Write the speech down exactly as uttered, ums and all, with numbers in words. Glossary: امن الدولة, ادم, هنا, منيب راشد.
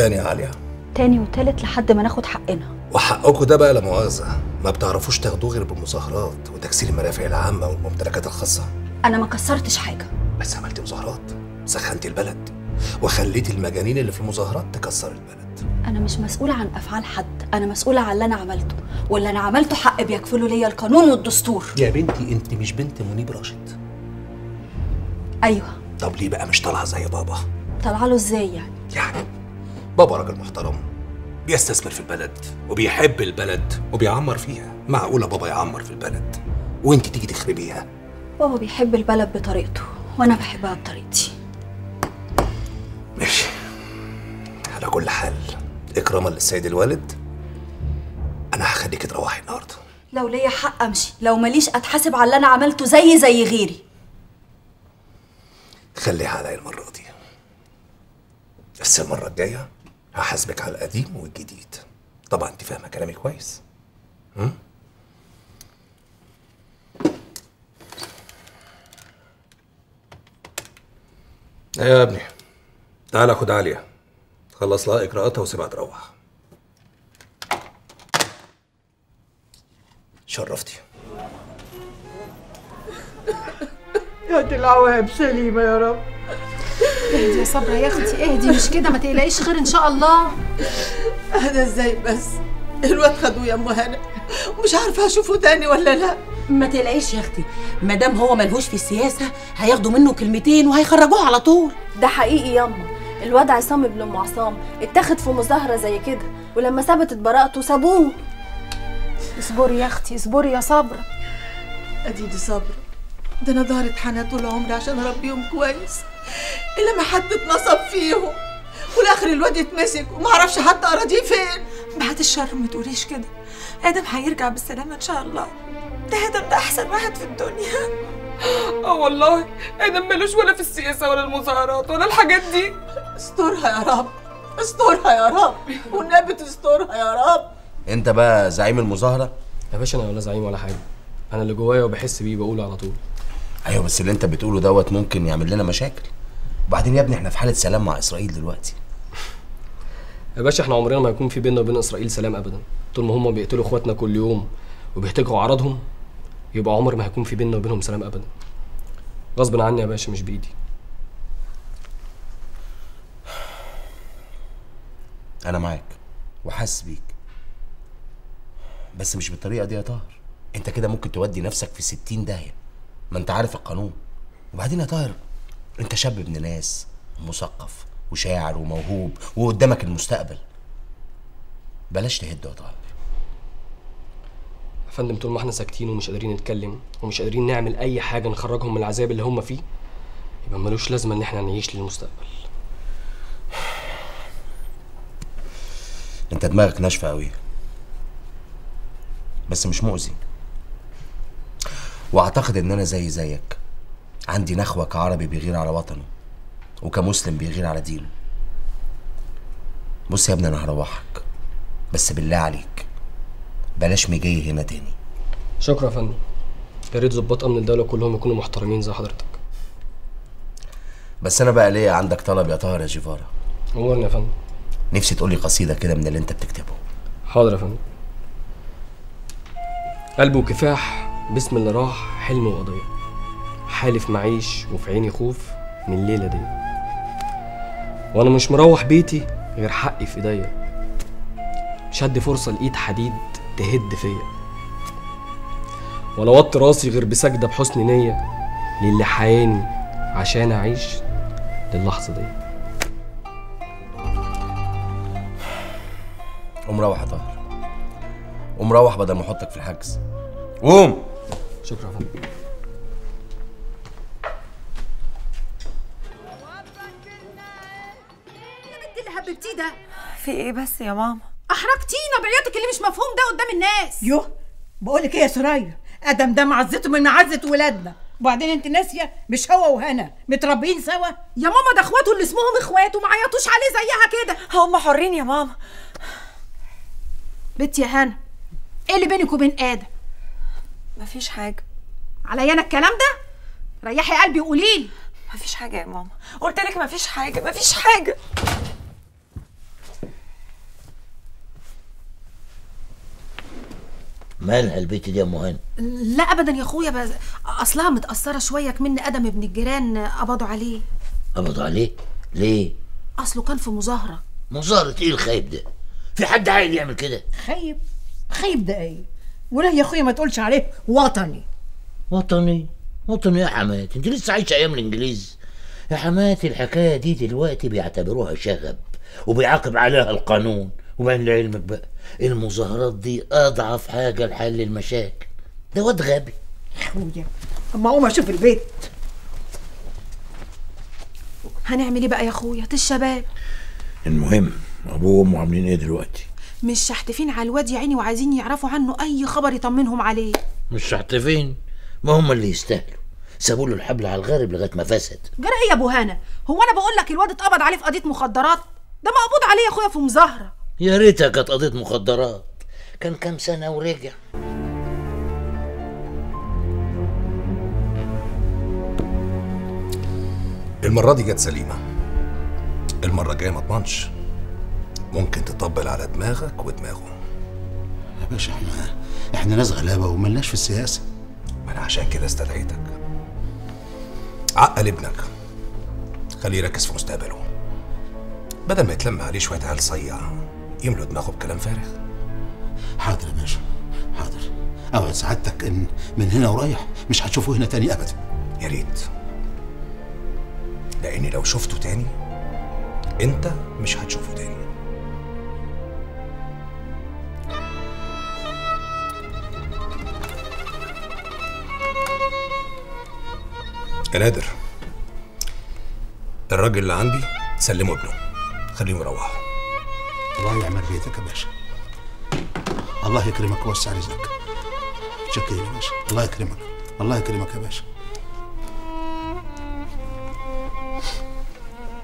تاني يا عليا، تاني وتالت لحد ما ناخد حقنا. وحقكم ده بقى لا مؤاخذة ما بتعرفوش تاخدوه غير بالمظاهرات وتكسير المنافع العامة والممتلكات الخاصة. أنا ما كسرتش حاجة، بس عملت مظاهرات، سخنت البلد، وخليت المجانين اللي في المظاهرات تكسر البلد. أنا مش مسؤولة عن أفعال حد، أنا مسؤولة عن اللي أنا عملته، واللي أنا عملته حق بيكفله ليا القانون والدستور. يا بنتي أنت مش بنت منيب راشد. أيوه. طب ليه بقى مش طالعة زي بابا؟ طالعة له إزاي يعني؟ يعني بابا راجل محترم، بيستثمر في البلد وبيحب البلد وبيعمر فيها. معقولة بابا يعمر في البلد وأنت تيجي تخربيها؟ بابا بيحب البلد بطريقته وأنا بحبها بطريقتي. ماشي، على كل حال إكراما للسيد الوالد أنا هخليكي تروحي النهارده. لو ليا حق أمشي، لو ماليش أتحاسب على اللي أنا عملته زي زي غيري. خليها عليا المرة دي، بس المرة الجاية هحاسبك على القديم والجديد. طبعا أنت فاهمة كلامي كويس. امم أيوة يا ابني، تعالى خد عليا خلص لها إجراءاتها وسيبها تروح. شرفتي يا دي العواب. سليمة يا رب. اهدي يا صبرا يا اختي، اهدي، مش كده، ما تقلقيش خير ان شاء الله. انا ازاي بس؟ الواد خدوه يا ام هنا ومش عارفه اشوفه تاني ولا لا. ما تقلقيش يا اختي، ما دام هو ملهوش في السياسه هياخدوا منه كلمتين وهيخرجوه على طول. ده حقيقي ياما، الواد عصام ابن ام عصام اتاخد في مظاهره زي كده ولما ثبتت براءته سابوه. اصبري يا اختي، اصبري يا صبرا. اديدي صبرا، ده انا ضهرت حنان طول عمري عشان اربيهم كويس الا ما حد اتنصب فيهم، والاخر الواد اتمسك ومعرفش حتى اراضيه فين. بعد الشر ما تقوليش كده، ادم هيرجع بالسلامه ان شاء الله. ده ادم ده احسن واحد في الدنيا. اه والله ادم ملوش ولا في السياسه ولا المظاهرات ولا الحاجات دي. استرها يا رب، استرها يا رب، والنبي تسترها يا رب. انت بقى زعيم المظاهره؟ يا باشا انا ولا زعيم ولا حاجه، انا اللي جوايا وبحس بيه بقوله على طول. ايوه بس اللي انت بتقوله دوت ممكن يعمل لنا مشاكل. وبعدين يا ابني احنا في حاله سلام مع اسرائيل دلوقتي. يا باشا احنا عمرنا ما هيكون في بيننا وبين اسرائيل سلام ابدا، طول ما هم بيقتلوا اخواتنا كل يوم وبيهتكوا اعراضهم يبقى عمر ما هيكون في بيننا وبينهم سلام ابدا. غصب عني يا باشا، مش بايدي. انا معاك وحاسس بيك، بس مش بالطريقه دي يا طاهر. انت كده ممكن تودي نفسك في ستين داهيه، ما انت عارف القانون. وبعدين يا طاهر انت شاب ابن ناس ومثقف وشاعر وموهوب وقدامك المستقبل، بلاش تهد يا طاهر. يا فندم طول ما احنا ساكتين ومش قادرين نتكلم ومش قادرين نعمل اي حاجه نخرجهم من العذاب اللي هم فيه يبقى ملوش لازمه ان احنا نعيش للمستقبل. انت دماغك ناشفه قوي بس مش مؤذي، واعتقد ان انا زي زيك عندي نخوه كعربي بيغير على وطنه وكمسلم بيغير على دينه. بص يا ابني انا هروحك، بس بالله عليك بلاش مجاي هنا تاني. شكرا يا فندم، يا ريت ظباط امن الدوله كلهم يكونوا محترمين زي حضرتك. بس انا بقى ليه عندك طلب يا طاهر يا جيفارا؟ امورني يا فندم. نفسي تقولي قصيده كده من اللي انت بتكتبه. حاضر يا فندم. قلب وكفاح بسم اللي راح، حلم وقضية، حالف معيش وفي عيني خوف من الليلة دي، وأنا مش مروح بيتي غير حقي في إيديا، مش هدي فرصة لإيد حديد تهد فيا، ولا وطي راسي غير بسجدة بحسن نية للي حياني عشان أعيش للحظة دي. قوم روح يا طاهر، قوم روح بدل ما أحطك في الحجز، قوم. شكرا يا فندم. يا بنت اللي هببتيه ده في ايه بس يا ماما؟ احرجتينا بعياطك اللي مش مفهوم ده قدام الناس. يوه بقول لك ايه يا سرايا، ادم ده معزته من معزه ولادنا. وبعدين انت ناسيه مش هو وهنا متربيين سوا؟ يا ماما ده اخواته اللي اسمهم اخوات وما عيطوش عليه زيها كده. هم حرين يا ماما. بنتي يا هنا ايه اللي بينك وبين ادم؟ مفيش حاجة. عليا أنا الكلام ده؟ ريحي قلبي وقوليلي. مفيش حاجة يا ماما، قلت لك مفيش حاجة، مفيش حاجة. مالها البيت دي يا ام هاني؟ لا ابدا يا اخويا، بس اصلها متاثره شويه كمن ادم ابن الجيران قبضوا عليه. قبضوا عليه؟ ليه؟ اصله كان في مظاهره. مظاهره ايه الخايب ده؟ في حد عاقل يعمل كده؟ خايب؟ خايب ده ايه؟ ولا يا اخويا ما تقولش عليه وطني. وطني؟ وطني يا حماتي، انت لسه عايشه ايام الانجليز؟ يا حماتي الحكايه دي دلوقتي بيعتبروها شغب وبيعاقب عليها القانون، وبين لعلمك بقى المظاهرات دي اضعف حاجه لحل المشاكل. ده واد غبي. يا اخويا طب ما اقوم اشوف البيت. هنعمل ايه بقى يا اخويا؟ الشباب. المهم ابوه وامه عاملين ايه دلوقتي؟ مش شحتفين على الواد يا عيني، وعايزين يعرفوا عنه اي خبر يطمنهم عليه. مش شحتفين، ما هم اللي يستاهلوا، سابوا له الحبل على الغارب لغايه ما فسد. جرى ايه يا ابو هانا؟ هو انا بقول لك الواد اتقبض عليه في قضيه مخدرات؟ ده مقبوض عليه يا اخويا في مظاهره. يا ريتها كانت قضيه مخدرات، كان كام سنه ورجع. المره دي جت سليمه، المره الجايه ما اضمنش، ممكن تطبل على دماغك ودماغه. يا باشا احنا احنا ناس غلابه وملناش في السياسه. ما انا عشان كده استدعيتك. عقل ابنك، خليه يركز في مستقبله بدل ما يتلم عليه شويه عيال صيع يملوا دماغه بكلام فارغ. حاضر يا باشا، حاضر. اوعد سعادتك ان من هنا ورايح مش هتشوفه هنا تاني ابدا. يا ريت، لاني لو شفته تاني انت مش هتشوفه تاني. يا نادر، الراجل اللي عندي سلمه ابنه، خليه يروحه. الله يعمل بيتك يا باشا، الله يكرمك ويوسع رزقك. شكرا يا باشا، الله يكرمك، الله يكرمك يا باشا.